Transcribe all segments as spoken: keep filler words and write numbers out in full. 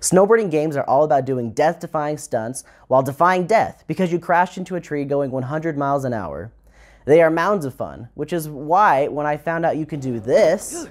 Snowboarding games are all about doing death-defying stunts while defying death because you crashed into a tree going one hundred miles an hour. They are mounds of fun, which is why when I found out you can do this,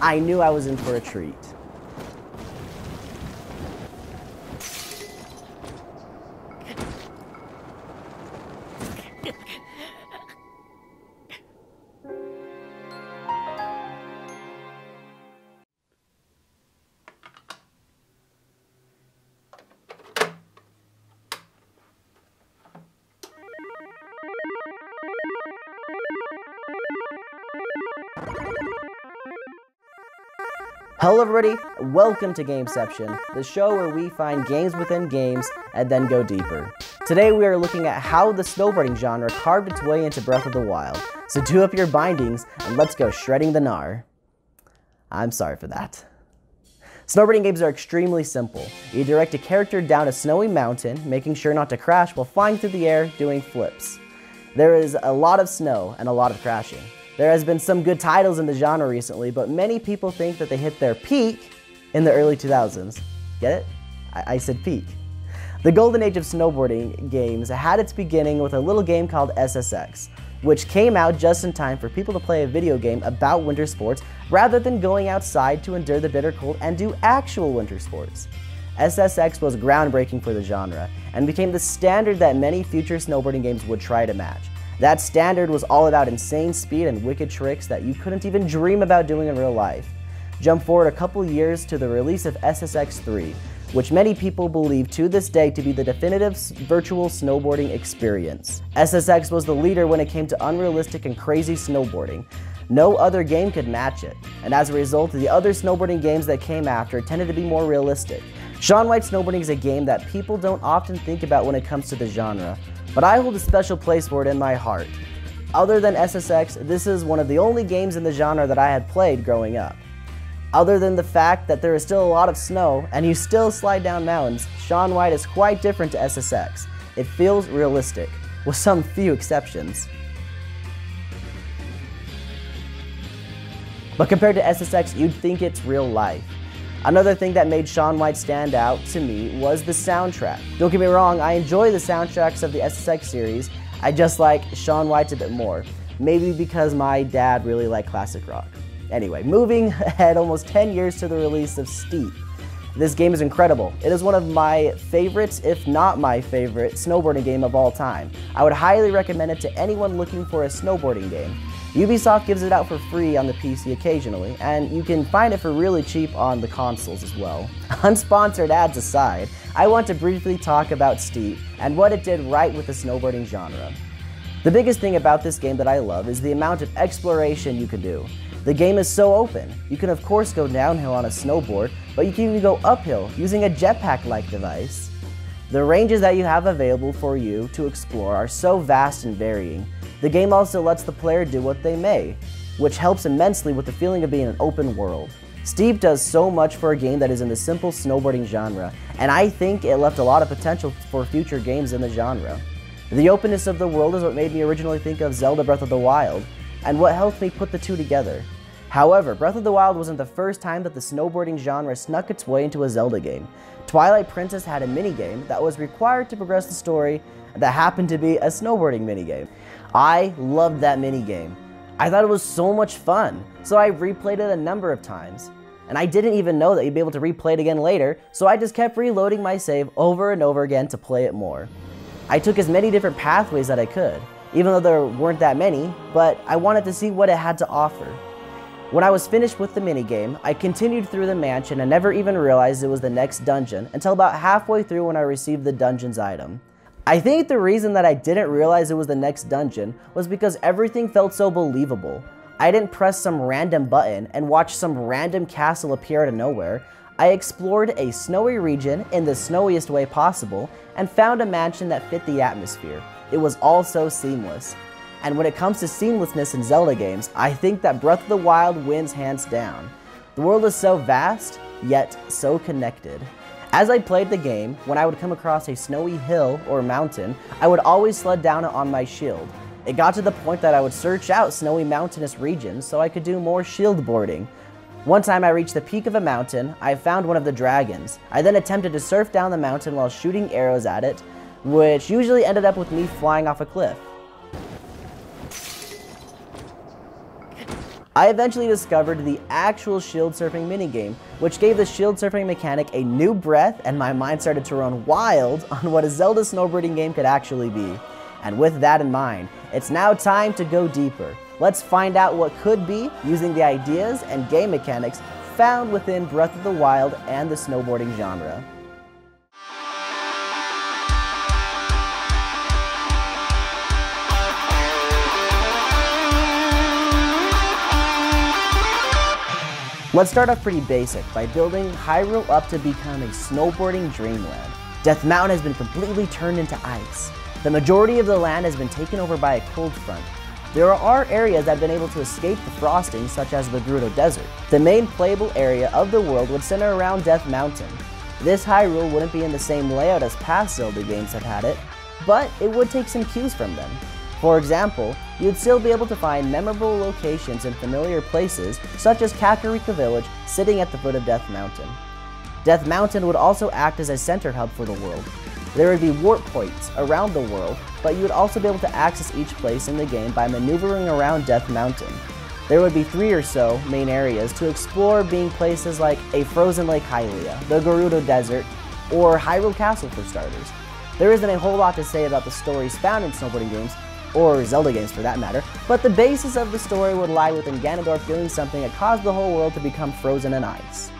I knew I was in for a treat. Hello everybody, welcome to Gameception, the show where we find games within games and then go deeper. Today we are looking at how the snowboarding genre carved its way into Breath of the Wild, so do up your bindings and let's go shredding the gnar. I'm sorry for that. Snowboarding games are extremely simple. You direct a character down a snowy mountain, making sure not to crash while flying through the air doing flips. There is a lot of snow and a lot of crashing. There has been some good titles in the genre recently, but many people think that they hit their peak in the early two thousands. Get it? I, I said peak. The golden age of snowboarding games had its beginning with a little game called S S X, which came out just in time for people to play a video game about winter sports rather than going outside to endure the bitter cold and do actual winter sports. S S X was groundbreaking for the genre and became the standard that many future snowboarding games would try to match. That standard was all about insane speed and wicked tricks that you couldn't even dream about doing in real life. Jump forward a couple years to the release of S S X three, which many people believe to this day to be the definitive virtual snowboarding experience. S S X was the leader when it came to unrealistic and crazy snowboarding. No other game could match it, and as a result, the other snowboarding games that came after tended to be more realistic. Shaun White Snowboarding is a game that people don't often think about when it comes to the genre, but I hold a special place for it in my heart. Other than S S X, this is one of the only games in the genre that I had played growing up. Other than the fact that there is still a lot of snow and you still slide down mountains, Shaun White is quite different to S S X. It feels realistic, with some few exceptions. But compared to S S X, you'd think it's real life. Another thing that made Shaun White stand out to me was the soundtrack. Don't get me wrong, I enjoy the soundtracks of the S S X series, I just like Shaun White's a bit more. Maybe because my dad really liked classic rock. Anyway, moving ahead almost ten years to the release of Steep. This game is incredible. It is one of my favorites, if not my favorite, snowboarding game of all time. I would highly recommend it to anyone looking for a snowboarding game. Ubisoft gives it out for free on the P C occasionally, and you can find it for really cheap on the consoles as well. Unsponsored ads aside, I want to briefly talk about Steep and what it did right with the snowboarding genre. The biggest thing about this game that I love is the amount of exploration you can do. The game is so open. You can of course go downhill on a snowboard, but you can even go uphill using a jetpack-like device. The ranges that you have available for you to explore are so vast and varying. The game also lets the player do what they may, which helps immensely with the feeling of being an open world. Steep does so much for a game that is in the simple snowboarding genre, and I think it left a lot of potential for future games in the genre. The openness of the world is what made me originally think of Zelda: Breath of the Wild, and what helped me put the two together. However, Breath of the Wild wasn't the first time that the snowboarding genre snuck its way into a Zelda game. Twilight Princess had a minigame that was required to progress the story that happened to be a snowboarding minigame. I loved that minigame. I thought it was so much fun, so I replayed it a number of times. And I didn't even know that you'd be able to replay it again later, so I just kept reloading my save over and over again to play it more. I took as many different pathways that I could, even though there weren't that many, but I wanted to see what it had to offer. When I was finished with the minigame, I continued through the mansion and never even realized it was the next dungeon until about halfway through when I received the dungeon's item. I think the reason that I didn't realize it was the next dungeon was because everything felt so believable. I didn't press some random button and watch some random castle appear out of nowhere. I explored a snowy region in the snowiest way possible and found a mansion that fit the atmosphere. It was all so seamless. And when it comes to seamlessness in Zelda games, I think that Breath of the Wild wins hands down. The world is so vast, yet so connected. As I played the game, when I would come across a snowy hill or mountain, I would always sled down it on my shield. It got to the point that I would search out snowy mountainous regions so I could do more shield boarding. One time I reached the peak of a mountain, I found one of the dragons. I then attempted to surf down the mountain while shooting arrows at it, which usually ended up with me flying off a cliff. I eventually discovered the actual shield surfing minigame, which gave the shield surfing mechanic a new breath, and my mind started to run wild on what a Zelda snowboarding game could actually be. And with that in mind, it's now time to go deeper. Let's find out what could be using the ideas and game mechanics found within Breath of the Wild and the snowboarding genre. Let's start off pretty basic by building Hyrule up to become a snowboarding dreamland. Death Mountain has been completely turned into ice. The majority of the land has been taken over by a cold front. There are areas that have been able to escape the frosting, such as the Gerudo Desert. The main playable area of the world would center around Death Mountain. This Hyrule wouldn't be in the same layout as past Zelda games have had it, but it would take some cues from them. For example, you'd still be able to find memorable locations in familiar places, such as Kakariko Village sitting at the foot of Death Mountain. Death Mountain would also act as a center hub for the world. There would be warp points around the world, but you would also be able to access each place in the game by maneuvering around Death Mountain. There would be three or so main areas to explore, being places like a frozen Lake Hylia, the Gerudo Desert, or Hyrule Castle for starters. There isn't a whole lot to say about the stories found in snowboarding games, or Zelda games for that matter, but the basis of the story would lie within Ganondorf doing something that caused the whole world to become frozen in ice.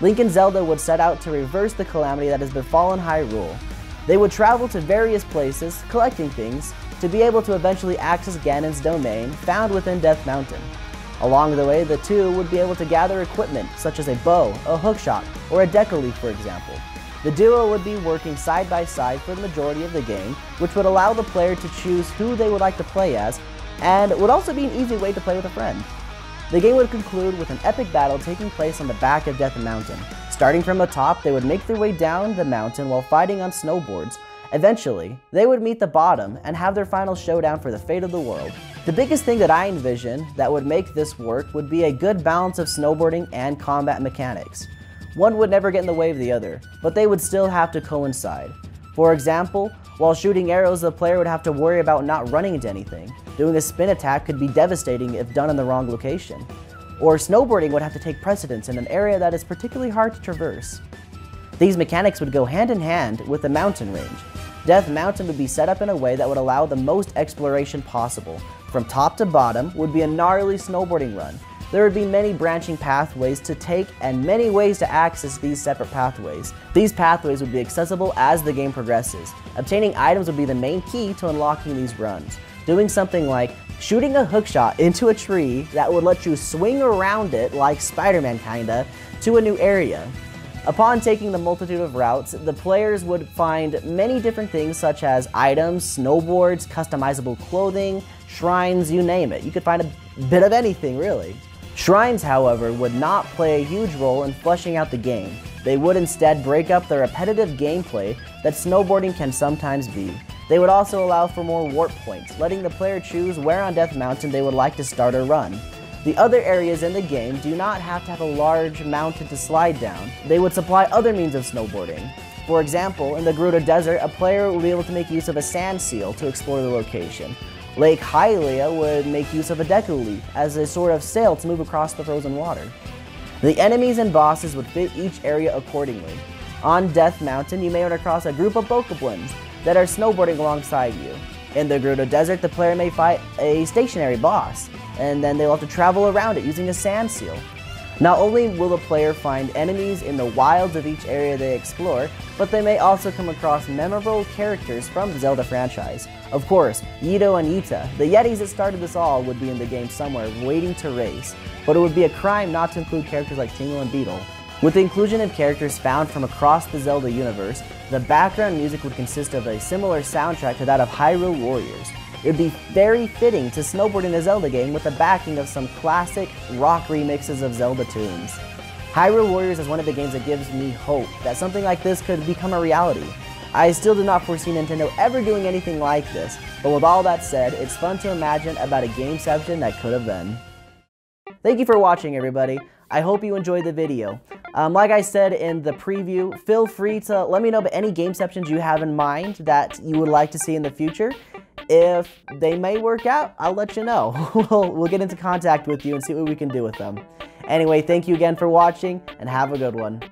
Link and Zelda would set out to reverse the calamity that has befallen Hyrule. They would travel to various places, collecting things, to be able to eventually access Ganon's domain, found within Death Mountain. Along the way, the two would be able to gather equipment, such as a bow, a hookshot, or a Deku Leaf, for example. The duo would be working side by side for the majority of the game, which would allow the player to choose who they would like to play as, and would also be an easy way to play with a friend. The game would conclude with an epic battle taking place on the back of Death Mountain. Starting from the top, they would make their way down the mountain while fighting on snowboards. Eventually, they would meet the bottom and have their final showdown for the fate of the world. The biggest thing that I envisioned that would make this work would be a good balance of snowboarding and combat mechanics. One would never get in the way of the other, but they would still have to coincide. For example, while shooting arrows, the player would have to worry about not running into anything. Doing a spin attack could be devastating if done in the wrong location. Or snowboarding would have to take precedence in an area that is particularly hard to traverse. These mechanics would go hand in hand with the mountain range. Death Mountain would be set up in a way that would allow the most exploration possible. From top to bottom would be a gnarly snowboarding run. There would be many branching pathways to take and many ways to access these separate pathways. These pathways would be accessible as the game progresses. Obtaining items would be the main key to unlocking these runs. Doing something like shooting a hookshot into a tree that would let you swing around it, like Spider-Man kinda, to a new area. Upon taking the multitude of routes, the players would find many different things such as items, snowboards, customizable clothing, shrines, you name it. You could find a bit of anything, really. Shrines, however, would not play a huge role in fleshing out the game. They would instead break up the repetitive gameplay that snowboarding can sometimes be. They would also allow for more warp points, letting the player choose where on Death Mountain they would like to start a run. The other areas in the game do not have to have a large mountain to slide down. They would supply other means of snowboarding. For example, in the Gerudo Desert, a player would be able to make use of a sand seal to explore the location. Lake Hylia would make use of a Deku Leaf as a sort of sail to move across the frozen water. The enemies and bosses would fit each area accordingly. On Death Mountain, you may run across a group of Bokoblins that are snowboarding alongside you. In the Gerudo Desert, the player may fight a stationary boss, and then they'll have to travel around it using a sand seal. Not only will the player find enemies in the wilds of each area they explore, but they may also come across memorable characters from the Zelda franchise. Of course, Yido and Ita, the Yetis that started this all, would be in the game somewhere waiting to race, but it would be a crime not to include characters like Tingle and Beetle. With the inclusion of characters found from across the Zelda universe, the background music would consist of a similar soundtrack to that of Hyrule Warriors. It would be very fitting to snowboard in a Zelda game with the backing of some classic rock remixes of Zelda tunes. Hyrule Warriors is one of the games that gives me hope that something like this could become a reality. I still do not foresee Nintendo ever doing anything like this, but with all that said, it's fun to imagine about a Gameception that could have been. Thank you for watching, everybody. I hope you enjoyed the video. Um, like I said in the preview, feel free to let me know about any Gameceptions you have in mind that you would like to see in the future. If they may work out, I'll let you know. we'll, we'll get into contact with you and see what we can do with them. Anyway, thank you again for watching, and have a good one.